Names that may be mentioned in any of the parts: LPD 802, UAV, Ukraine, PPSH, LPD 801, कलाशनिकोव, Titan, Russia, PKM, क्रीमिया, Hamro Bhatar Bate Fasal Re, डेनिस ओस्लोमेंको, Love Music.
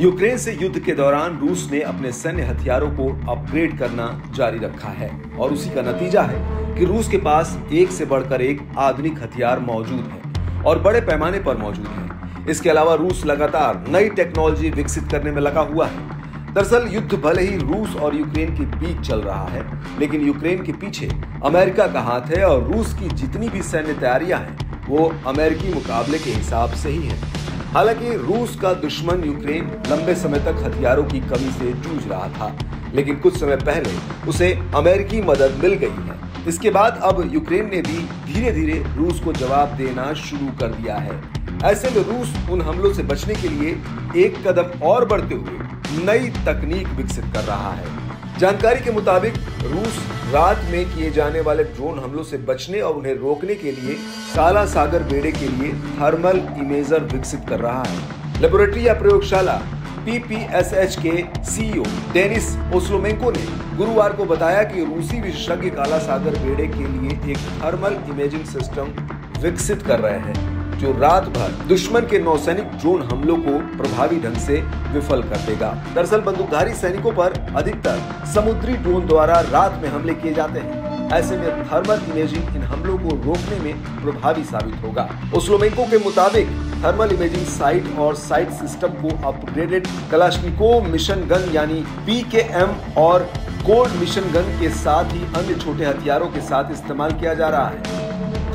Ukraine से युद्ध के दौरान रूस ने अपने सैन्य हथियारों को अपग्रेड करना जारी रखा है और उसी का नतीजा है कि रूस के पास एक से बढ़कर एक आधुनिक हथियार मौजूद है और बड़े पैमाने पर मौजूद है। इसके अलावा रूस लगातार नई टेक्नोलॉजी विकसित करने में लगा हुआ है। दरअसल युद्ध भले ही रूस और यूक्रेन के बीच चल रहा है, लेकिन यूक्रेन के पीछे अमेरिका का हाथ है और रूस की जितनी भी सैन्य तैयारियां हैं वो अमेरिकी मुकाबले के हिसाब से ही है। हालांकि रूस का दुश्मन यूक्रेन लंबे समय तक हथियारों की कमी से जूझ रहा था, लेकिन कुछ समय पहले उसे अमेरिकी मदद मिल गई है। इसके बाद अब यूक्रेन ने भी धीरे धीरे रूस को जवाब देना शुरू कर दिया है। ऐसे में रूस उन हमलों से बचने के लिए एक कदम और बढ़ते हुए नई तकनीक विकसित कर रहा है। जानकारी के मुताबिक रूस रात में किए जाने वाले ड्रोन हमलों से बचने और उन्हें रोकने के लिए काला सागर बेड़े के लिए थर्मल इमेजर विकसित कर रहा है। लेबोरेटरी या प्रयोगशाला PPSH के CEO डेनिस ओस्लोमेंको ने गुरुवार को बताया कि रूसी विशेषज्ञ काला सागर बेड़े के लिए एक थर्मल इमेजिंग सिस्टम विकसित कर रहे हैं जो रात भर दुश्मन के नौसैनिक ड्रोन हमलों को प्रभावी ढंग से विफल कर देगा। दरअसल बंदूकधारी सैनिकों पर अधिकतर समुद्री ड्रोन द्वारा रात में हमले किए जाते हैं। ऐसे में थर्मल इमेजिंग इन हमलों को रोकने में प्रभावी साबित होगा। ओस्लोमेंको के मुताबिक थर्मल इमेजिंग साइट और साइट सिस्टम को अपग्रेडेड कलाशनिकोव मिशन गन यानी PKM और कोल्ड मिशन गन के साथ ही अन्य छोटे हथियारों के साथ इस्तेमाल किया जा रहा है।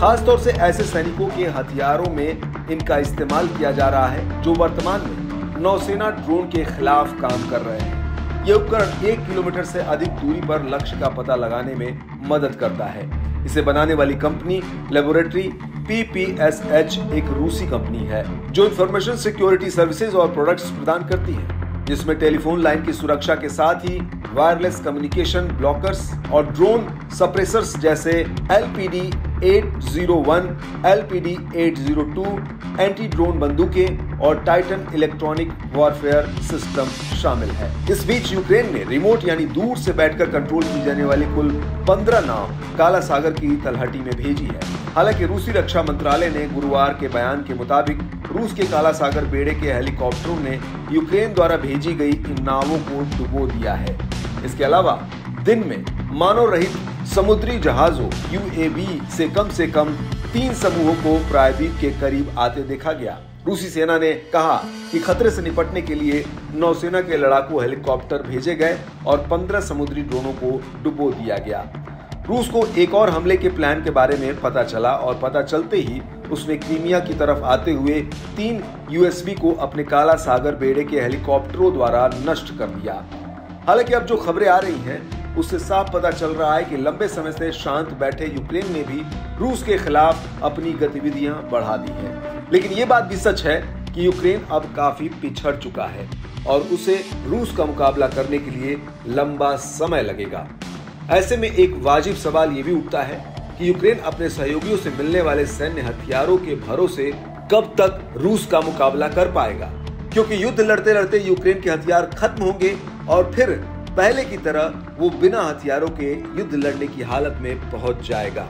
खासतौर से ऐसे सैनिकों के हथियारों में इनका इस्तेमाल किया जा रहा है जो वर्तमान में नौसेना ड्रोन के खिलाफ काम कर रहे हैं। ये उपकरण 1 किलोमीटर से अधिक दूरी पर लक्ष्य का पता लगाने में मदद करता है। इसे बनाने वाली कंपनी लेबोरेटरी PPSH एक रूसी कंपनी है जो इंफॉर्मेशन सिक्योरिटी सर्विसेज और प्रोडक्ट्स प्रदान करती है, जिसमें टेलीफोन लाइन की सुरक्षा के साथ ही वायरलेस कम्युनिकेशन ब्लॉकर्स और ड्रोन सप्रेसर्स जैसे LPD 801, LPD 802, एंटी ड्रोन बंदूकें और टाइटन इलेक्ट्रॉनिक वॉरफेयर सिस्टम शामिल है। इस बीच यूक्रेन ने रिमोट यानी दूर से बैठकर कंट्रोल की जाने वाली कुल 15 नाव काला सागर की तलहटी में भेजी है। हालांकि रूसी रक्षा मंत्रालय ने गुरुवार के बयान के मुताबिक रूस के काला सागर बेड़े के हेलीकॉप्टरों ने यूक्रेन द्वारा भेजी गई इन नावों को डुबो दिया है। इसके अलावा दिन में मानव रहित समुद्री जहाजों UAV से कम 3 समूहों को प्रायद्वीप के करीब आते देखा गया। रूसी सेना ने कहा कि खतरे से निपटने के लिए नौसेना के लड़ाकू हेलीकॉप्टर भेजे गए और 15 समुद्री ड्रोनों को डुबो दिया गया। रूस को एक और हमले के प्लान के बारे में पता चला और पता चलते ही उसने क्रीमिया की तरफ आते हुए 3 UAV को अपने काला सागर बेड़े के हेलीकॉप्टरों द्वारा नष्ट कर दिया। हालांकि अब जो खबरें आ रही हैं उससे साफ पता चल रहा है कि लंबे समय से शांत बैठे यूक्रेन ने भी रूस के खिलाफ अपनी गतिविधियां बढ़ा दी हैं। लेकिन ये बात भी सच है कि यूक्रेन अब काफी पिछड़ चुका है और उसे रूस का मुकाबला करने के लिए लंबा समय लगेगा। ऐसे में एक वाजिब सवाल ये भी उठता है कि यूक्रेन अपने सहयोगियों से मिलने वाले सैन्य हथियारों के भरोसे कब तक रूस का मुकाबला कर पाएगा, क्योंकि युद्ध लड़ते लड़ते यूक्रेन के हथियार खत्म होंगे और फिर पहले की तरह वो बिना हथियारों के युद्ध लड़ने की हालत में पहुंच जाएगा।